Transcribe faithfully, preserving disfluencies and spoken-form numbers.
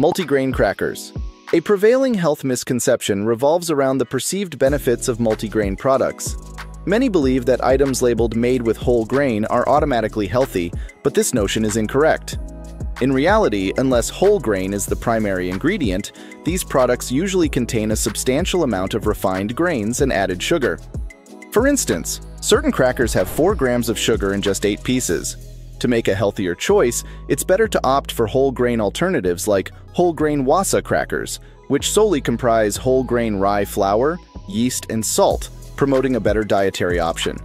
Multigrain crackers. A prevailing health misconception revolves around the perceived benefits of multigrain products. Many believe that items labeled made with whole grain are automatically healthy, but this notion is incorrect. In reality, unless whole grain is the primary ingredient, these products usually contain a substantial amount of refined grains and added sugar. For instance, certain crackers have four grams of sugar in just eight pieces. To make a healthier choice, it's better to opt for whole grain alternatives like whole grain Wasa crackers, which solely comprise whole grain rye flour, yeast, and salt, promoting a better dietary option.